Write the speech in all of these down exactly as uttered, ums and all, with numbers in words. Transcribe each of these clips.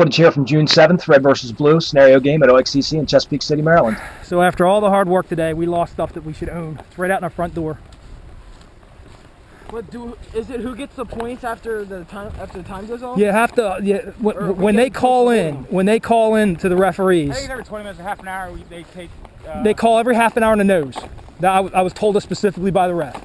Footage here from June seventh, Red versus Blue, scenario game at O X C C in Chesapeake City, Maryland. So after all the hard work today, we lost stuff that we should own. It's right out in our front door. But do is it who gets the points after the time after the time goes off? You have to yeah, when, when they call in, down. when they call in to the referees. I think every twenty minutes or half an hour we, they take. Uh, they call every half an hour on the nose. That I, I was told this specifically by the ref.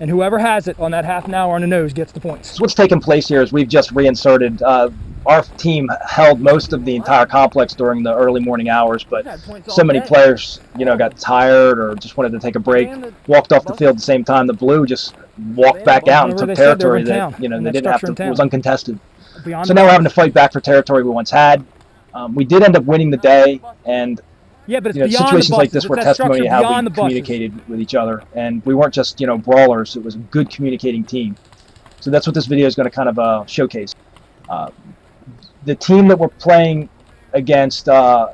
And whoever has it on that half an hour on the nose gets the points. So what's taken place here is we've just reinserted. Uh, our team held most of the entire complex during the early morning hours, but so many players, you know, got tired or just wanted to take a break, walked off the field at the same time. The Blue just walked back out and took territory that, you know, they didn't have to. It was uncontested. So now we're having to fight back for territory we once had. Um, we did end up winning the day, and Yeah, but it's you know, beyond situations the like this were testimony to how we communicated with each other, and we weren't just you know brawlers. It was a good communicating team. So that's what this video is going to kind of uh, showcase. Uh, the team that we're playing against uh,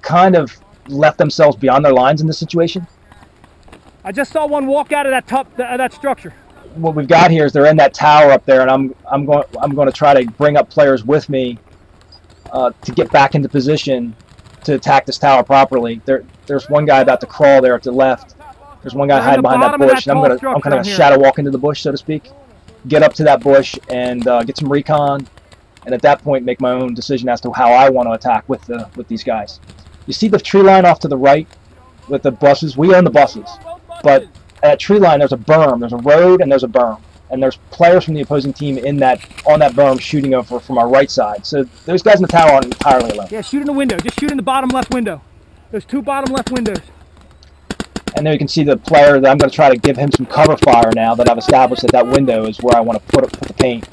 kind of left themselves beyond their lines in this situation. I just saw one walk out of that top th that structure. What we've got here is they're in that tower up there, and I'm I'm going I'm going to try to bring up players with me uh, to get back into position to attack this tower properly. There, there's one guy about to crawl there at the left. There's one guy hiding behind that bush, and I'm gonna, I'm kind of shadow walk into the bush, so to speak. Get up to that bush and uh, get some recon, and at that point make my own decision as to how I want to attack with the with these guys. You see the tree line off to the right with the buses. We own the buses, but at tree line there's a berm, there's a road, and there's a berm, and there's players from the opposing team in that on that berm shooting over from our right side. So those guys in the tower aren't entirely alone. Yeah, shoot in the window. Just shoot in the bottom left window. There's two bottom left windows. And there you can see the player that I'm going to try to give him some cover fire now that I've established that that window is where I want to put, put the paint.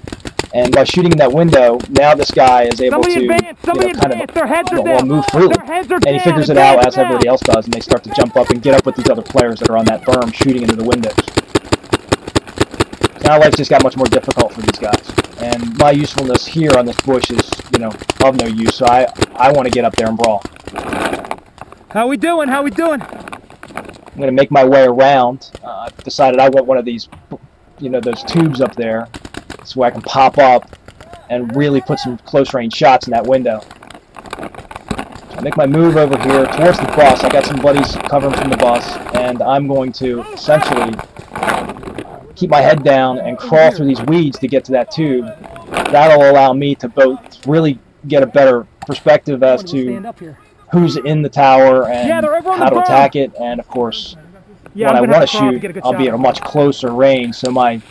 And by shooting in that window, now this guy is able somebody to advance, you know, kind advance. of Their heads are well, move freely. Their heads are and he figures it out as everybody else does, and they start to jump up and get up with these other players that are on that berm shooting into the windows. Now life just got much more difficult for these guys, and my usefulness here on this bush is, you know, of no use. So I, I want to get up there and brawl. How we doing? How we doing? I'm gonna make my way around. Uh, I've decided I want one of these, you know, those tubes up there, so I can pop up and really put some close-range shots in that window. So I make my move over here towards the bus. I got some buddies covering from the bus, and I'm going to essentially keep my head down and crawl through these weeds to get to that tube. That'll allow me to both really get a better perspective as to who's in the tower and how to attack it, and of course when I want to shoot I'll be at a much closer range, so my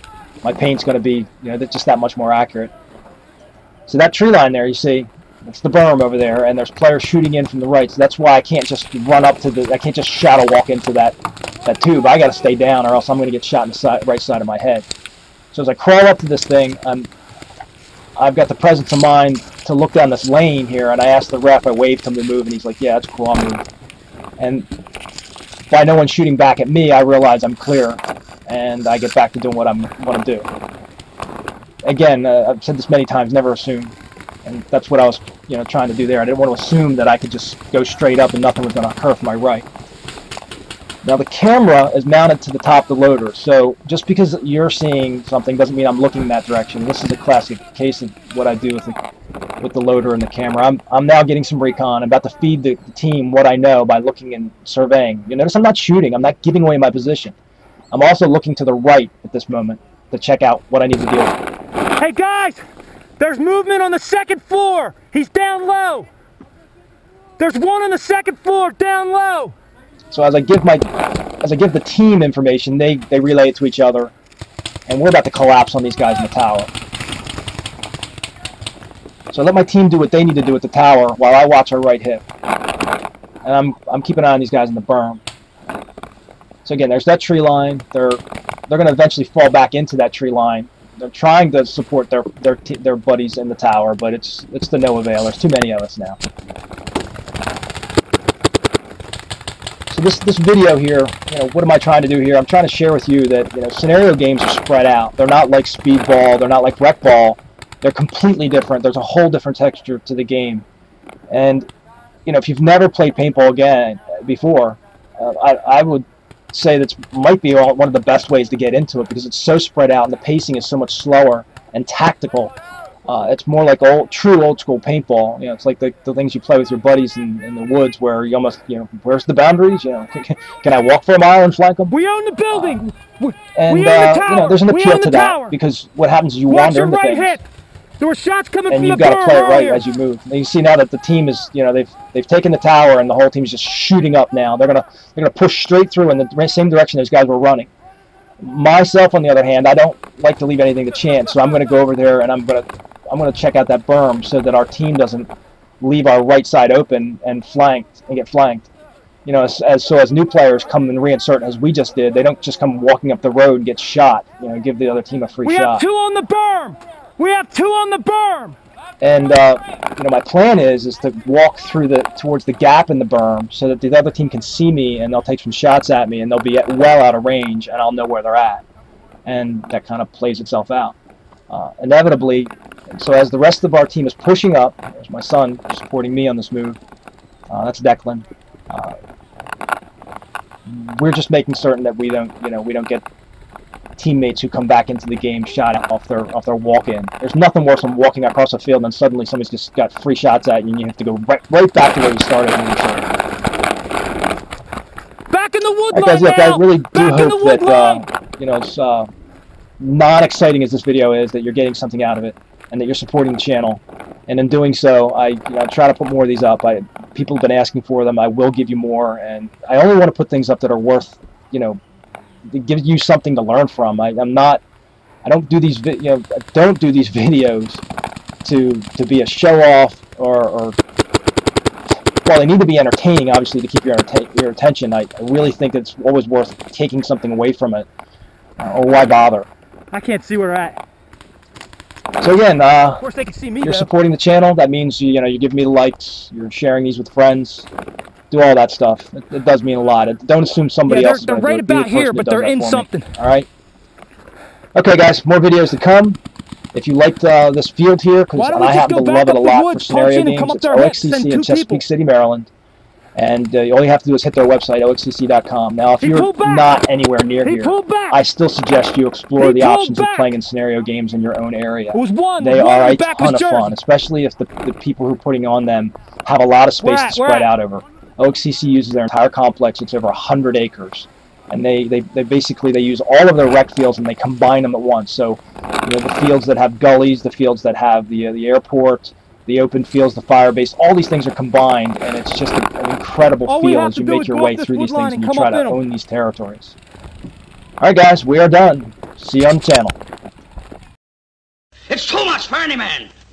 my paint's going to be you know just that much more accurate. So that tree line there, you see, it's the berm over there, and there's players shooting in from the right, so that's why I can't just run up to the, I can't just shadow walk into that that tube. I gotta stay down or else I'm gonna get shot in the side, right side of my head. So as I crawl up to this thing, I'm, I've got the presence of mind to look down this lane here, and I asked the ref, I waved him to move, and he's like, yeah, that's cool, I'll move. And by no one shooting back at me, I realize I'm clear, and I get back to doing what I'm want to do. Again, uh, I've said this many times, never assume. And that's what I was you know, trying to do there. I didn't want to assume that I could just go straight up and nothing was gonna occur from my right. Now the camera is mounted to the top of the loader, so just because you're seeing something doesn't mean I'm looking in that direction. This is a classic case of what I do with the, with the loader and the camera. I'm, I'm now getting some recon. I'm about to feed the, the team what I know by looking and surveying. You notice I'm not shooting. I'm not giving away my position. I'm also looking to the right at this moment to check out what I need to do. Hey guys, there's movement on the second floor. He's down low. There's one on the second floor down low. So as I give my, as I give the team information, they, they relay it to each other, and we're about to collapse on these guys in the tower. So I let my team do what they need to do with the tower while I watch our right hip. And I'm, I'm keeping an eye on these guys in the berm. So again, there's that tree line. They're, they're going to eventually fall back into that tree line. They're trying to support their, their, t their buddies in the tower, but it's, it's to no avail. There's too many of us now. So this, this video here, you know, what am I trying to do here? I'm trying to share with you that you know, scenario games are spread out. They're not like speedball. They're not like rec ball. They're completely different. There's a whole different texture to the game. And you know, if you've never played paintball again before, uh, I, I would say that might be all, one of the best ways to get into it because it's so spread out and the pacing is so much slower and tactical Uh, it's more like old, true old school paintball. You know, it's like the, the things you play with your buddies in, in the woods, where you almost, you know, where's the boundaries? You know, can, can I walk for a mile and flank them? We own the building. Uh, and we uh, the tower. You know, there's an appeal to that, because what happens is you Watch wander into right things. Hit. There were shots coming and from you've the got to play it right as you move. And you see now that the team is, you know, they've they've taken the tower, and the whole team is just shooting up now. They're gonna they're gonna push straight through in the same direction those guys were running. Myself, on the other hand, I don't like to leave anything to chance, so I'm gonna go over there and I'm gonna I'm gonna check out that berm so that our team doesn't leave our right side open and flanked and get flanked. You know, as, as so as new players come and reinsert as we just did, they don't just come walking up the road and get shot. You know, give the other team a free we shot. We have two on the berm. We have two on the berm. And uh, you know, my plan is is to walk through the towards the gap in the berm so that the other team can see me, and they'll take some shots at me, and they'll be at, well out of range, and I'll know where they're at. And that kind of plays itself out. Uh, inevitably, so as the rest of our team is pushing up, there's my son supporting me on this move. Uh, that's Declan. Uh, we're just making certain that we don't, you know, we don't get teammates who come back into the game shot off their off their walk-in. There's nothing worse than walking across the field and suddenly somebody's just got three shots at you, and you have to go right, right back to where you started. Back in the woodline. Right, guys, look, now. I really do back hope that uh, you know, it's uh, not exciting as this video is, that you're getting something out of it and that you're supporting the channel. And in doing so, I, you know, I try to put more of these up. I people have been asking for them. I will give you more, and I only want to put things up that are worth, you know, it gives you something to learn from. I, I'm not. I don't do these. You know, I don't do these videos to to be a show off or. or well, they need to be entertaining, obviously, to keep your your attention. I, I really think it's always worth taking something away from it. Uh, or why bother? I can't see where we're at. So again, uh, of course they can see me. You're though. supporting the channel. That means you know you give me the likes. You're sharing these with friends. Do all that stuff. It, it does mean a lot. It, don't assume somebody yeah, they're, else. They're right about here, but they're in something. Me. All right. Okay, guys, more videos to come. If you liked uh, this field here, because I happen to love it a lot for scenario games, it's O X C C in Chesapeake City, Maryland. And uh, all you have to do is hit their website, O X C C dot com. Now, if you're not anywhere near here, I still suggest you explore the options of playing in scenario games in your own area. They are a ton of fun, especially if the, the people who are putting on them have a lot of space to spread out over. O X C C uses their entire complex. It's over one hundred acres, and they, they, they basically they use all of their rec fields, and they combine them at once. So you know, the fields that have gullies, the fields that have the, uh, the airport, the open fields, the fire base, all these things are combined, and it's just a, an incredible feel as you make your way through these things and you try to own these territories. All right, guys, we are done. See you on the channel. It's too much for any man.